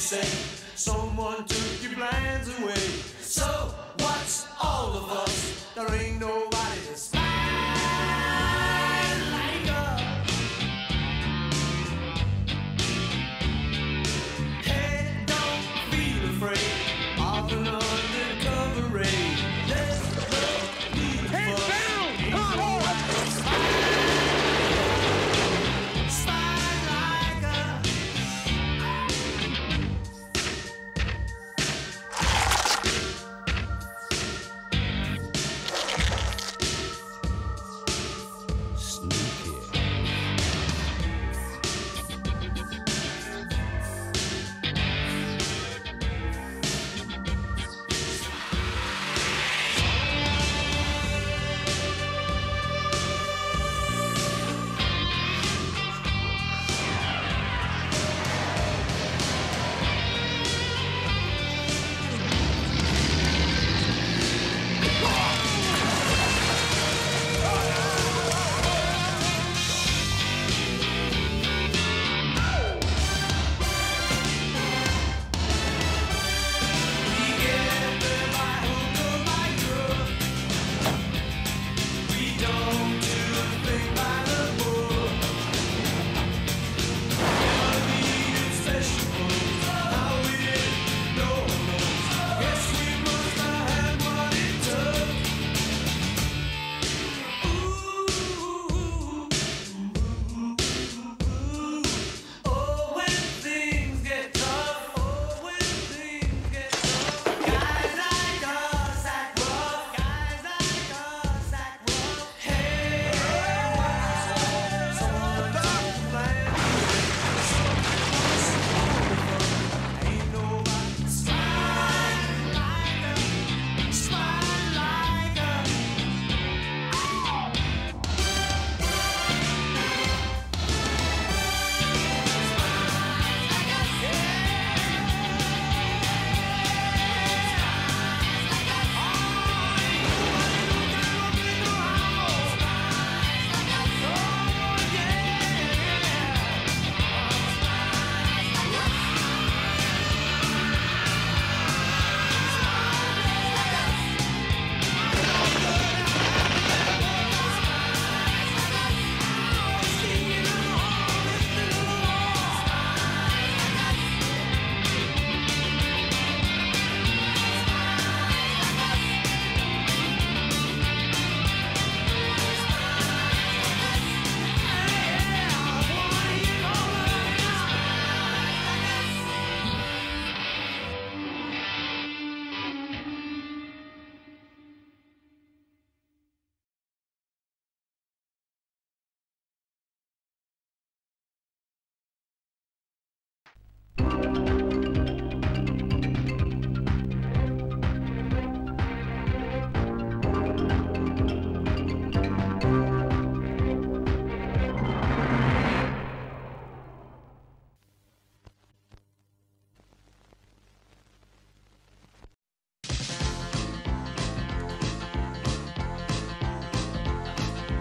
say someone took your plans away. So what's all of us? There ain't nobody to smile like us. Hey, don't feel afraid of an undercover raid. Let love be the fun.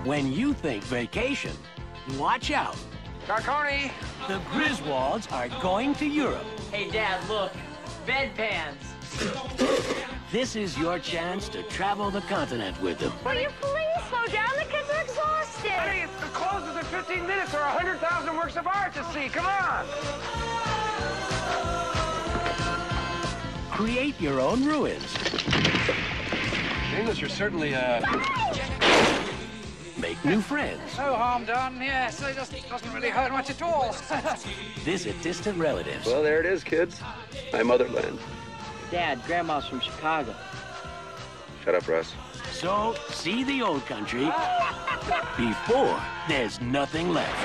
When you think vacation, watch out. Carconi! The Griswolds are going to Europe. Hey, Dad, look. Bedpans. This is your chance to travel the continent with them. Will you please slow down? The kids are exhausted. Honey, it closes in 15 minutes or 100,000 works of art to see. Come on! Create your own ruins. English, you're certainly, Make new friends. No harm done, yes. It just doesn't really hurt much at all. Visit distant relatives. Well, there it is, kids. My motherland. Dad, Grandma's from Chicago. Shut up, Russ. So, see the old country before there's nothing left.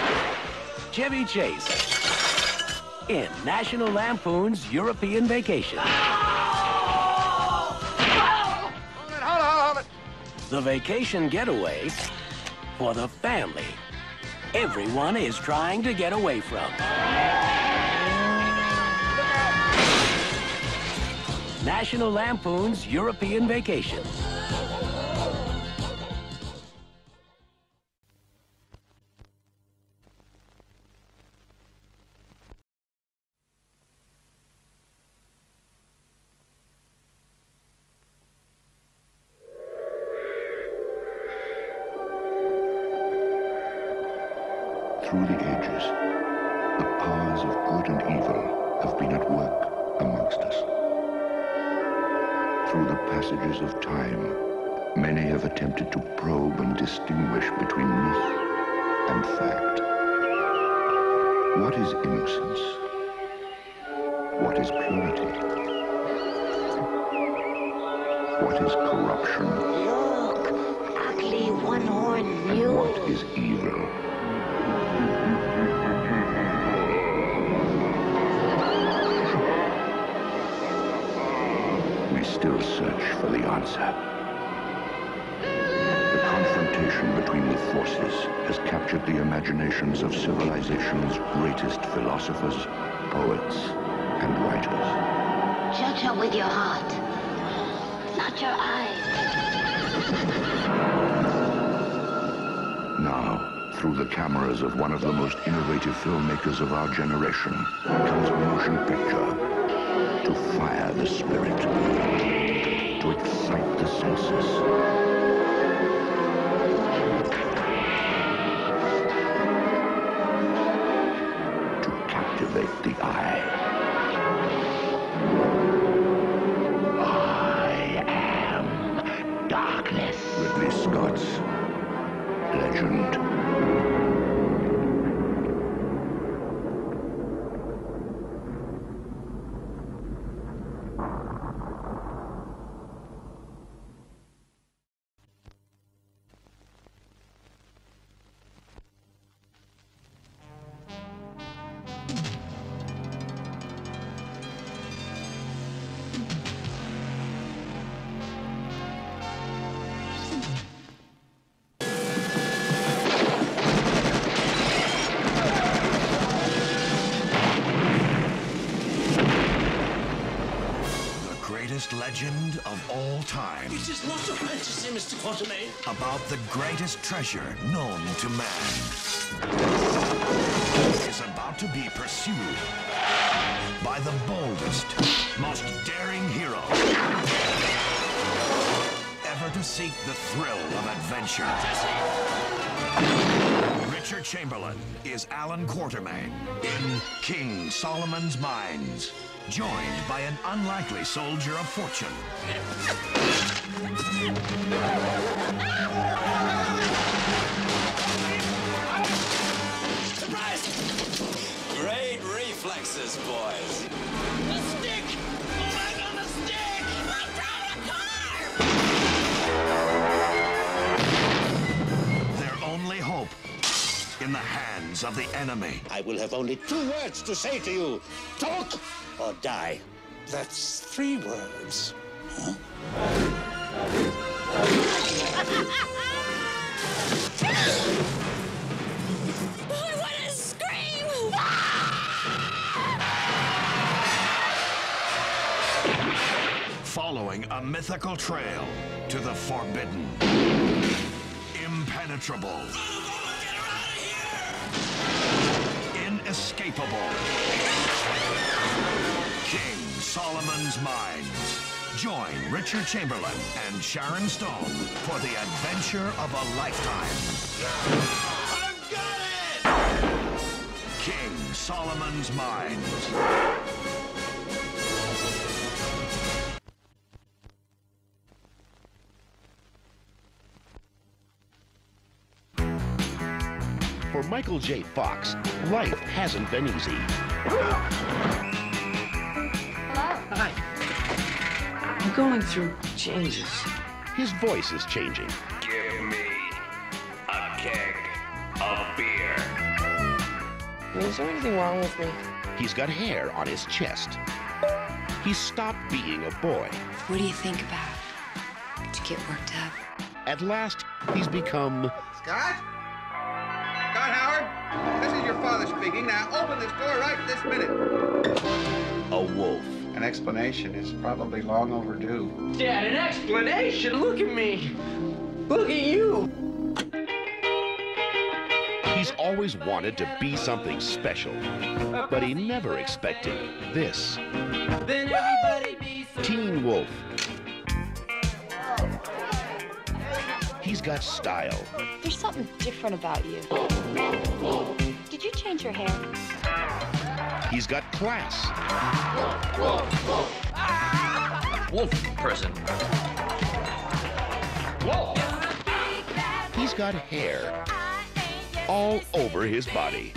Chevy Chase in National Lampoon's European Vacation. Hold it. The vacation getaway for the family everyone is trying to get away from. National Lampoon's European Vacation. Through the ages, the powers of good and evil have been at work amongst us. Through the passages of time, many have attempted to probe and distinguish between myth and fact. What is innocence? What is purity? What is corruption? Look, ugly one-horned mule. What is evil? We still search for the answer. Confrontation between the forces has captured the imaginations of civilization's greatest philosophers, poets, and writers. Judge her with your heart, not your eyes. Now, through the cameras of one of the most innovative filmmakers of our generation, comes a motion picture to fire the spirit, to excite the senses. The eye. I am darkness. Ridley Scott's legend. Legend of all time. It is not a fantasy, Mr. Quartermain. About the greatest treasure known to man. Is about to be pursued by the boldest, most daring hero ever to seek the thrill of adventure. Richard Chamberlain is Alan Quartermain in King Solomon's Mines, joined by an unlikely soldier of fortune. Surprise! Great reflexes, boys. The stick! All right, on the stick! I brought a car! Their only hope in the hands of the enemy. I will have only 2 words to say to you. Talk! Or die. That's 3 words. Huh? I want to scream! Following a mythical trail to the forbidden, impenetrable, inescapable King Solomon's Mines. Join Richard Chamberlain and Sharon Stone for the adventure of a lifetime. I've got it! King Solomon's Mines. For Michael J. Fox, life hasn't been easy. Hi. I'm going through changes. His voice is changing. Give me a keg of beer. Is there anything wrong with me? He's got hair on his chest. He's stopped being a boy. What do you think about to get worked up? At last, he's become... Scott? Scott Howard, this is your father speaking. Now open this door right this minute. A wolf. An explanation is probably long overdue. Dad, an explanation? Look at me. Look at you. He's always wanted to be something special, but he never expected this. Then everybody be so Teen Wolf. He's got style. There's something different about you. change your hair. He's got class. Whoa, whoa, whoa. Ah! Wolf person. Whoa. He's got hair all over his body.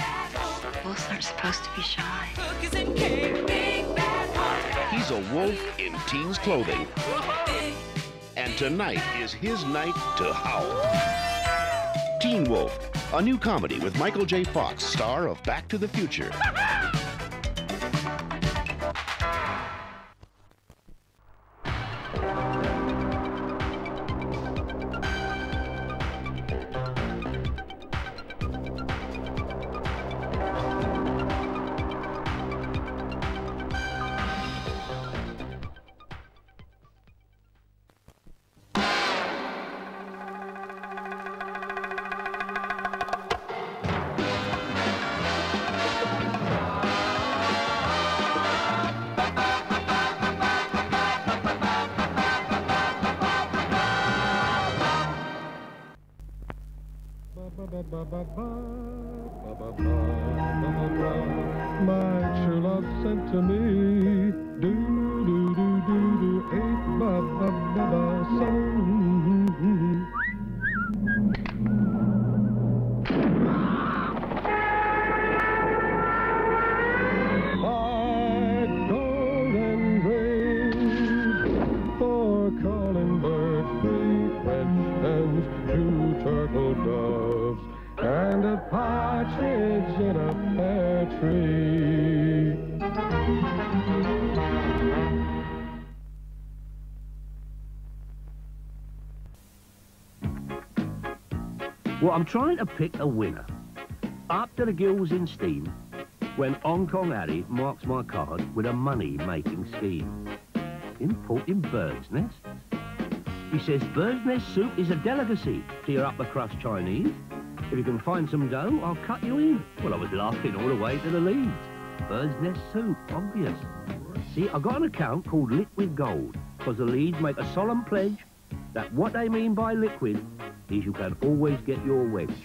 Wolves aren't supposed to be shy. He's a wolf in teens' clothing. And tonight is his night to howl. Teen Wolf, a new comedy with Michael J. Fox, star of Back to the Future. Well, I'm trying to pick a winner. After the gills in steam, when Hong Kong Harry marks my card with a money-making scheme. Importing bird's nests. He says bird's nest soup is a delicacy to your upper-crust Chinese. If you can find some dough, I'll cut you in. Well, I was laughing all the way to the Leeds. Bird's nest soup, obvious. See, I got an account called Liquid Gold, because the Leeds make a solemn pledge that what they mean by liquid is you can always get your wedge.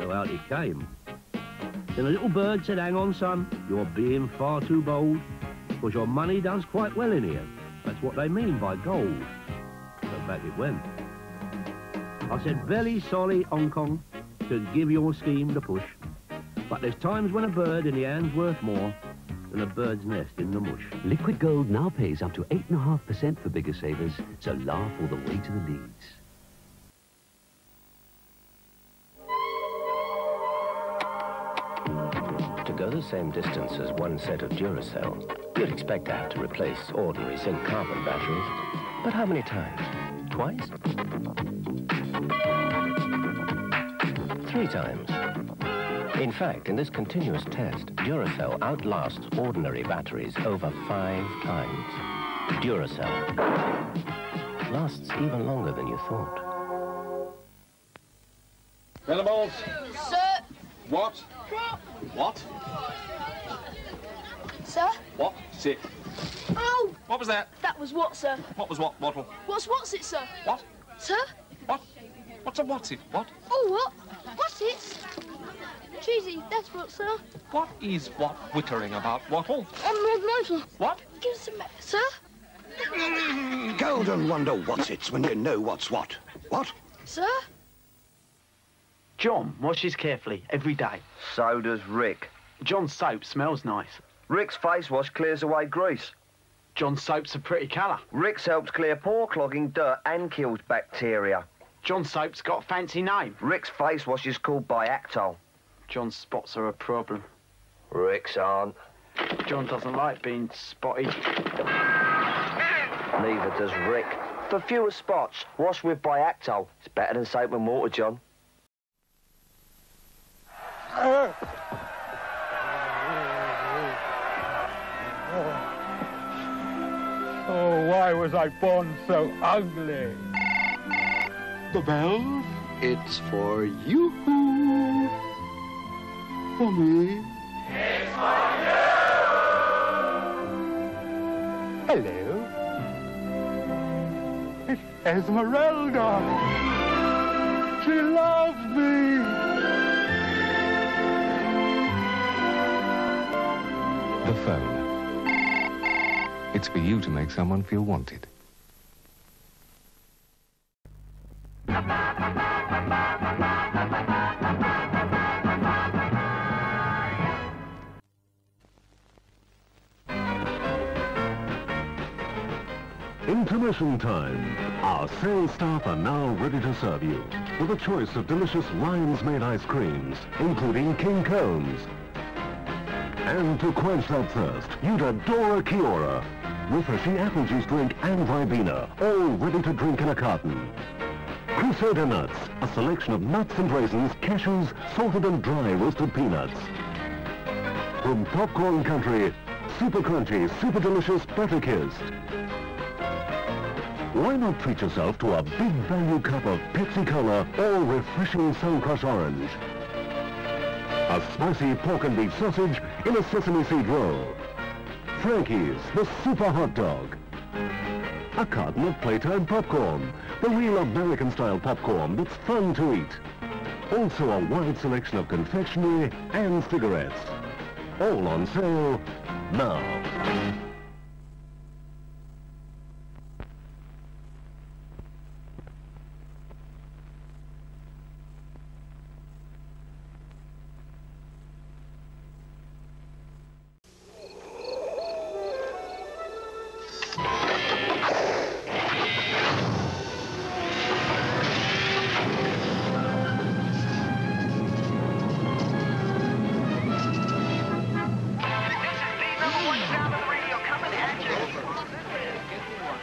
So out it came. Then a little bird said, hang on, son, you're being far too bold, because your money does quite well in here. That's what they mean by gold. So back it went. I said, very sorry, Hong Kong, to give your scheme the push, but there's times when a bird in the hand's worth more than a bird's nest in the mush. Liquid Gold now pays up to 8.5% for bigger savers, so laugh all the way to the Leeds. Go the same distance as one set of Duracell, you'd expect to have to replace ordinary zinc carbon batteries. But how many times? Twice? 3 times. In fact, in this continuous test, Duracell outlasts ordinary batteries over 5 times. Duracell lasts even longer than you thought. Venables! Sir! What? What? Sir? What? Sit. Oh! What was that? That was what, sir? What was what, Wattle? What's it, sir? What? Sir? What? What's a what's it? What? Oh, what? What's it? Cheesy, that's what, sir. What is what whittering about, Wattle? What? Give some, sir? Golden wonder what's it's when you know what's what. What? Sir? John washes carefully every day. So does Rick. John's soap smells nice. Rick's face wash clears away grease. John's soap's a pretty colour. Rick's helps clear pore-clogging dirt and kills bacteria. John's soap's got a fancy name. Rick's face wash is called Biactol. John's spots are a problem. Rick's aren't. John doesn't like being spotty. Neither does Rick. For fewer spots, wash with Biactol. It's better than soap and water, John. Oh, why was I born so ugly? The bell, it's for you. For me. It's for you! Hello. It's Esmeralda. She loves me. the phone. It's for you to make someone feel wanted. Intermission time. Our sales staff are now ready to serve you with a choice of delicious Lyons Maid ice creams, including King Cones. And to quench that thirst, you'd adore a Kiora, refreshing apple juice drink and Ribena, all ready to drink in a carton. Crusader nuts, a selection of nuts and raisins, cashews, salted and dry roasted peanuts. From popcorn country, super crunchy, super delicious, butter-kissed. Why not treat yourself to a big value cup of Pepsi Cola or refreshing Sun Crush Orange? A spicy pork and beef sausage in a sesame seed roll. Frankie's, the super hot dog. A carton of playtime popcorn, the real American-style popcorn that's fun to eat. Also a wide selection of confectionery and cigarettes. All on sale now.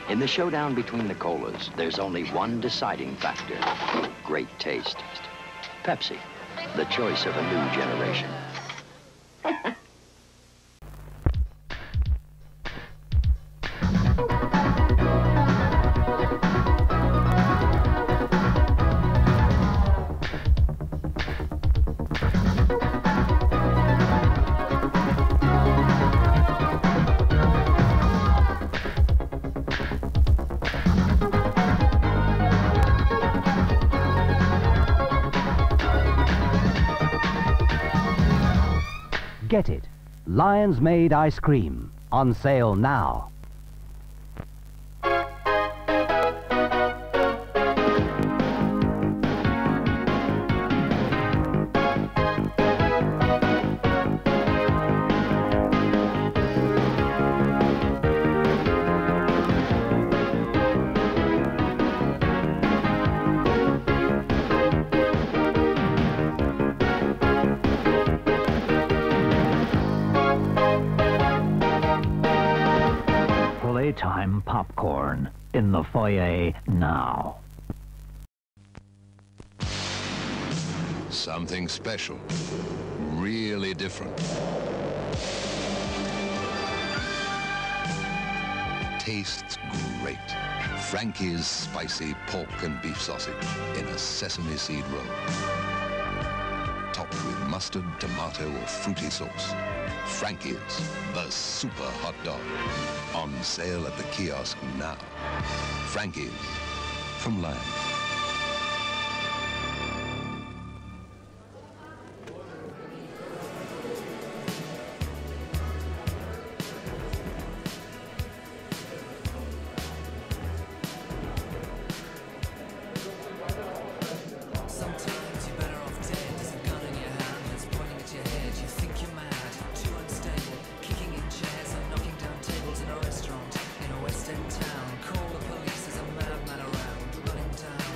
In the showdown between the colas, there's only one deciding factor: great taste. Pepsi, the choice of a new generation. Get it. Lyons Maid ice cream. On sale now. Playtime popcorn in the foyer now. Something special, really different. Tastes great. Frankie's spicy pork and beef sausage in a sesame seed roll. Topped with mustard, tomato or fruity sauce. Frankie's, the super hot dog. On sale at the kiosk now. Frankie's, from Lyons. Town, call the police, there's a madman around, running down.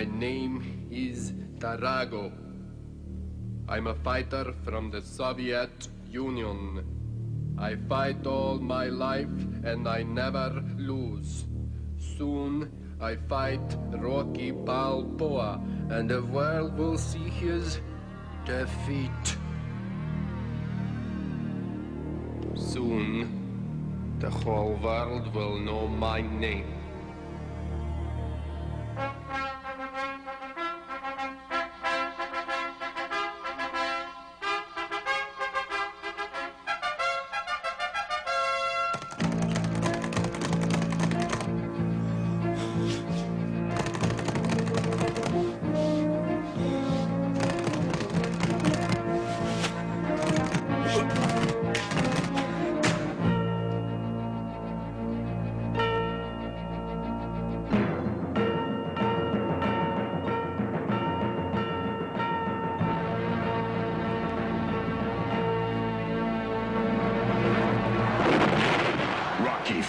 My name is Tarago. I'm a fighter from the Soviet Union. I fight all my life and I never lose. Soon I fight Rocky Balboa and the world will see his defeat. Soon the whole world will know my name.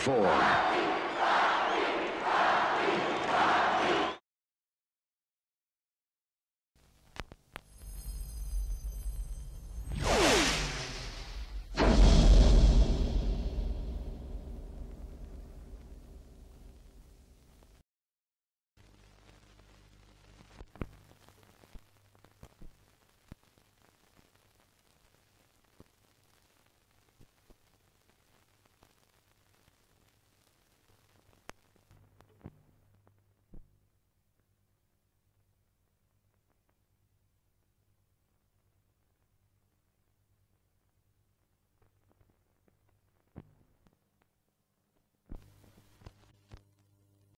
Four.